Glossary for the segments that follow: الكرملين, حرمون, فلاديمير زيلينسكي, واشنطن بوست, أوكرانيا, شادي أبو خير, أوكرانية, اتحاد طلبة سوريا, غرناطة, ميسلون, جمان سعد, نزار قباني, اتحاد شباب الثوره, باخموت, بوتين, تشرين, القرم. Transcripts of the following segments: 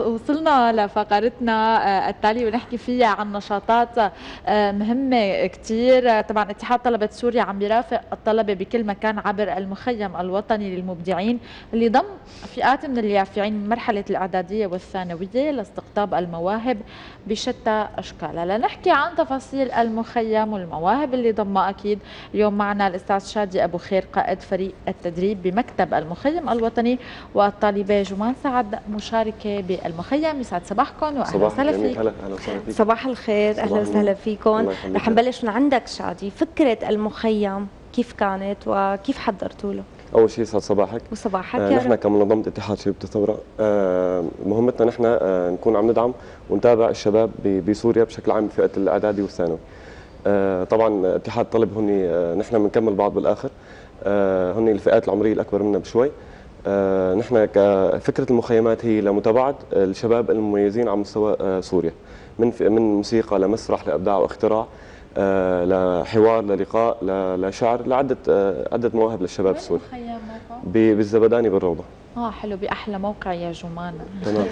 وصلنا لفقرتنا التالية ونحكي فيها عن نشاطات مهمة كتير. طبعا اتحاد طلبة سوريا عم يرافق الطلبة بكل مكان عبر المخيم الوطني للمبدعين اللي ضم فئات من اليافعين من مرحلة الإعدادية والثانوية لاستقطاب المواهب بشتى أشكالها. لنحكي عن تفاصيل المخيم والمواهب اللي ضمها أكيد اليوم معنا الأستاذ شادي أبو خير قائد فريق التدريب بمكتب المخيم الوطني والطالبة جمان سعد مشاركة بالمخيم. يسعد صباحكم واهلا وسهلا فيكم. صباح الخير، اهلا وسهلا فيكم. رح نبلش من عندك شادي، فكرة المخيم كيف كانت وكيف حضرتوا له؟ اول شيء يسعد صباحك وصباحك. نحن كمنظمة اتحاد شباب الثوره مهمتنا نحن نكون عم ندعم ونتابع الشباب بسوريا بشكل عام فئة الاعدادي والثانوي. طبعا اتحاد طلب هن نحن بنكمل بعض بالاخر، هن الفئات العمرية الاكبر منا بشوي. نحن كفكرة المخيمات هي لمتابعة الشباب المميزين على مستوى سوريا، من موسيقى لمسرح لابداع واختراع لحوار للقاء لشعر لعدة عدة مواهب للشباب السوري. بالزبداني بالروضة. حلو، بأحلى موقع يا جمان. تمام.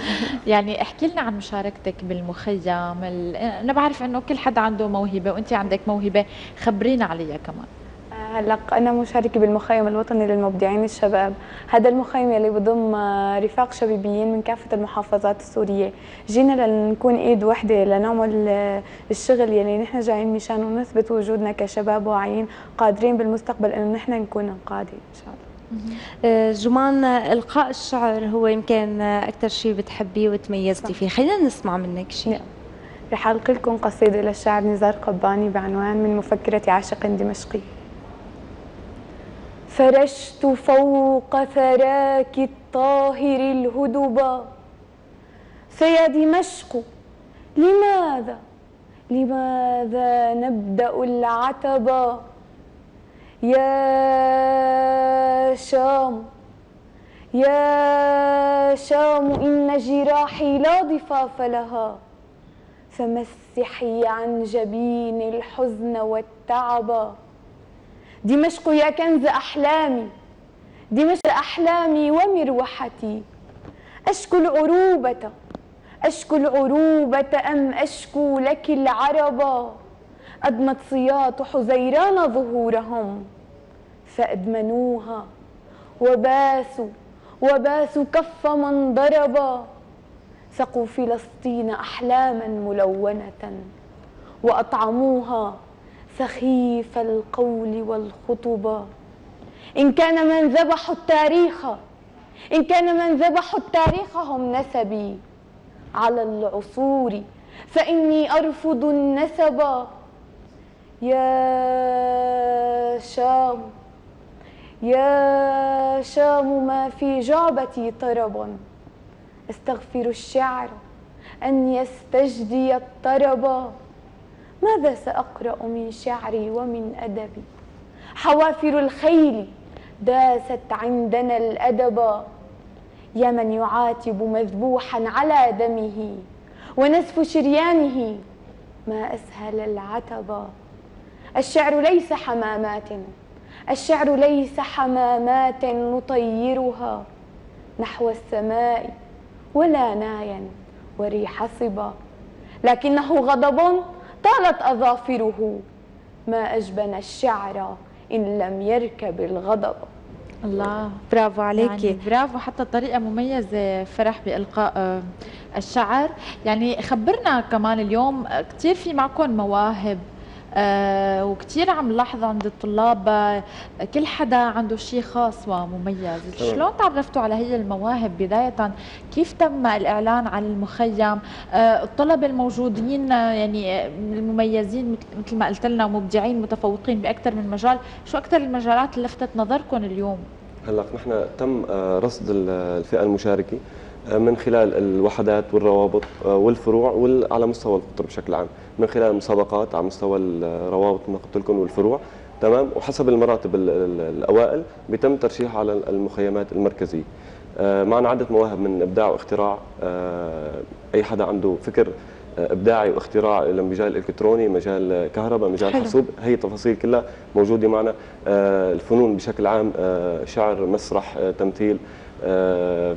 يعني احكي لنا عن مشاركتك بالمخيم. انا بعرف انه كل حد عنده موهبة وانت عندك موهبة، خبرينا عليها كمان. هلا أنا مشاركة بالمخيم الوطني للمبدعين الشباب. هذا المخيم يلي بضم رفاق شبابيين من كافة المحافظات السورية، جينا لنكون إيد واحدة لنعمل الشغل يلي نحن جايين مشان ونثبت وجودنا كشباب واعيين قادرين بالمستقبل إنه نحن نكون نقادي إن شاء الله. جمان، إلقاء الشعر هو يمكن أكثر شيء بتحبيه وتميزتي فيه، خلينا نسمع منك شيء. رح ألقي لكم قصيدة للشاعر نزار قباني بعنوان من مفكرة عاشق دمشقي. فرشت فوق ثراك الطاهر الهدبا، فيا دمشق لماذا نبدأ العتبا، يا شام إن جراحي لا ضفاف لها، فمسحي عن جبين الحزن والتعب. دمشق يا كنز أحلامي، دمشق أحلامي ومروحتي، أشكو العروبة أم أشكو لك العربا، أدمت صياط حزيران ظهورهم فأدمنوها، وباسوا كف من ضربا، سقوا فلسطين أحلاما ملونة وأطعموها سخيف القول والخطبة. إن كان من ذبحوا التاريخ هم نسبي على العصور، فإني أرفض النسب. يا شام ما في جعبتي طرب، استغفر الشعر أن يستجدي الطرب. ماذا سأقرأ من شعري ومن أدبي، حوافر الخيل داست عندنا الأدب. يا من يعاتب مذبوحا على دمه ونسف شريانه، ما أسهل العتبة. الشعر ليس حمامات نطيرها نحو السماء ولا نايا وريح صبا، لكنه غضب طالت أظافره، ما أجبن الشعر إن لم يركب الغضب. الله، برافو عليكي. يعني برافو، حتى طريقة مميزة فرح بإلقاء الشعر. يعني خبرنا كمان اليوم كتير في معكم مواهب وكتير عم لاحظ عند الطلاب كل حدا عنده شيء خاص ومميز. شلون تعرفتوا على هي المواهب بداية؟ كيف تم الإعلان عن المخيم؟ الطلبة الموجودين يعني المميزين مثل ما قلت لنا ومبدعين متفوقين بأكثر من مجال، شو أكثر المجالات اللي لفتت نظركم اليوم؟ هلا نحن تم رصد الفئة المشاركة من خلال الوحدات والروابط والفروع وعلى مستوى القطر بشكل عام، من خلال مسابقات على مستوى الروابط مثل ما قلت لكم والفروع. تمام، وحسب المراتب الاوائل بيتم ترشيح على المخيمات المركزيه. معنا عده مواهب من ابداع واختراع، اي حدا عنده فكر ابداعي واختراع لمجال الكتروني، مجال كهرباء، مجال حاسوب، هي التفاصيل كلها موجوده معنا. الفنون بشكل عام، شعر، مسرح، تمثيل،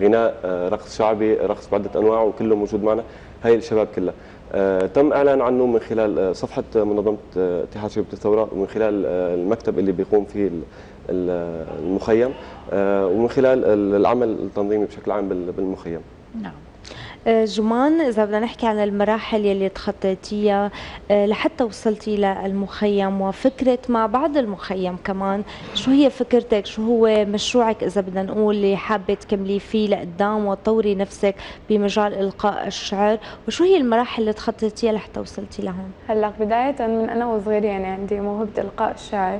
غناء، رقص شعبي، رقص بعدة أنواع، وكله موجود معنا. هاي الشباب كلها تم إعلان عنه من خلال صفحة منظمة اتحاد شباب الثوره، ومن خلال المكتب اللي بيقوم فيه المخيم، ومن خلال العمل التنظيمي بشكل عام بالمخيم. نعم. جمان، إذا بدنا نحكي عن المراحل يلي تخطيتيها لحتى وصلتي للمخيم وفكرة مع بعض المخيم كمان، شو هي فكرتك؟ شو هو مشروعك إذا بدنا نقول اللي حابة تكملي فيه لقدام وتطوري نفسك بمجال إلقاء الشعر، وشو هي المراحل اللي تخطيتيها لحتى وصلتي لهون؟ هلا بداية من أنا وصغيرة يعني عندي موهبة إلقاء الشعر،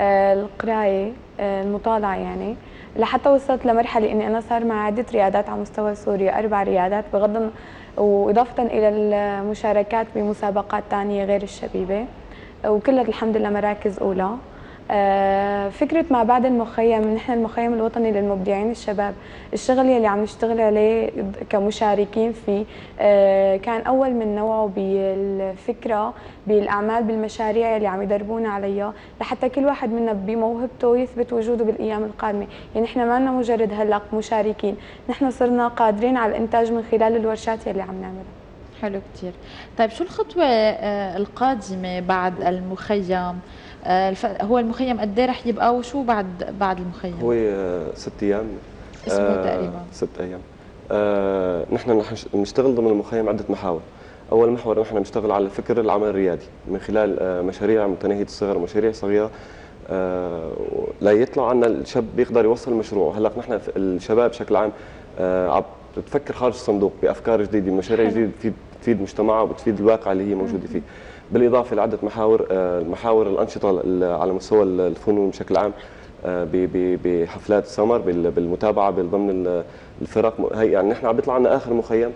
القراية، المطالعة يعني، لحتى وصلت لمرحله اني انا صار معي عده ريادات على مستوى سوريا، 4 ريادات بغض، واضافه الى المشاركات بمسابقات ثانيه غير الشبيبه، وكلها الحمد لله مراكز اولى. فكره ما بعد المخيم، نحن المخيم الوطني للمبدعين الشباب، الشغل يلي عم نشتغل عليه كمشاركين فيه كان اول من نوعه بالفكره، بالاعمال، بالمشاريع يلي عم يدربونا عليها، لحتى كل واحد منا بموهبته يثبت وجوده بالايام القادمه. يعني نحن ما لنا مجرد هلا مشاركين، نحن صرنا قادرين على الانتاج من خلال الورشات يلي عم نعملها. حلو كثير. طيب شو الخطوه القادمه بعد المخيم؟ هو المخيم قد ايه رح يبقى، وشو بعد المخيم؟ هو 6 ايام اسبوع تقريبا، 6 ايام. نحن بنشتغل ضمن المخيم عده محاور. اول محور نحن بنشتغل على فكر العمل الريادي من خلال مشاريع متناهيه الصغر ومشاريع صغيره، لا يطلع عنا الشاب بيقدر يوصل مشروعه. هلا نحن الشباب بشكل عام عم بتفكر خارج الصندوق بافكار جديده، مشاريع جديده تفيد مجتمعها وبتفيد الواقع اللي هي موجوده فيه. بالاضافه لعده محاور، المحاور الانشطه على مستوى الفنون بشكل عام، بحفلات السمر، بالمتابعه ضمن الفرق. هي يعني نحن عم بيطلع عنا اخر مخيم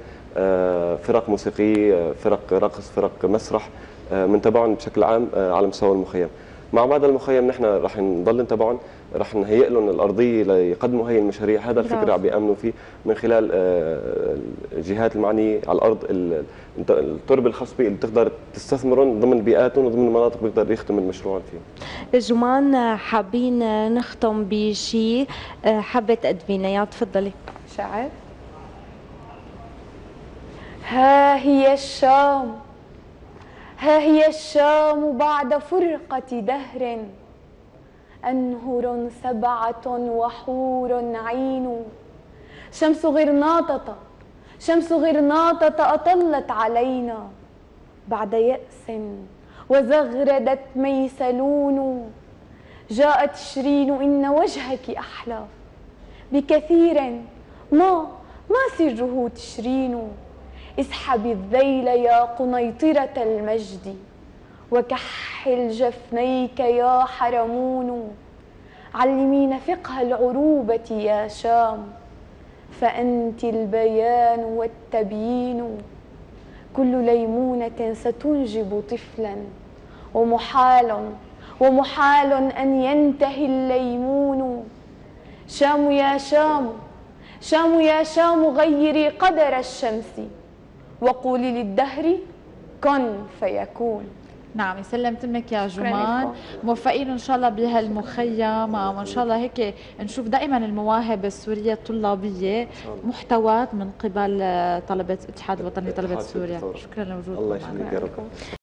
فرق موسيقيه، فرق رقص، فرق مسرح، بنتابعهم بشكل عام على مستوى المخيم. مع بعد المخيم نحن رح نضل نتابعهم، رح نهيئ لهم الارضيه ليقدموا هي المشاريع، هذا الفكر عم بيامنوا فيه من خلال الجهات المعنيه على الارض، التربه الخصبه اللي بتقدر تستثمرهم ضمن بيئاتهم وضمن المناطق بيقدر يختم المشروع فيها. جمان، حابين نختم بشيء حابه تقدمينا اياه، تفضلي. شعر ها هي الشام، ها هي الشام بعد فرقة دهر، أنهر 7 وحور عين، شمس غرناطة، شمس غرناطة أطلت علينا بعد يأس، وزغردت ميسلون، جاء تشرين إن وجهك أحلى بكثير، ما سره تشرين، اسحبي الذيل يا قنيطرة المجد، وكحل جفنيك يا حرمون، علمين فقه العروبة يا شام، فأنت البيان والتبيين، كل ليمونة ستنجب طفلا، ومحال أن ينتهي الليمون. شام يا شام، شام يا شام، غيري قدر الشمس، وقولي للدهر كن فيكون. نعم، يسلم تمك يا جمان، موفقين ان شاء الله بهالمخيم، وان شاء الله هيك نشوف دائما المواهب السوريه الطلابيه محتوات من قبل طلبه اتحاد الوطني لطلبه سوريا. شكرا لوجودكم. الله يخليك يا رب.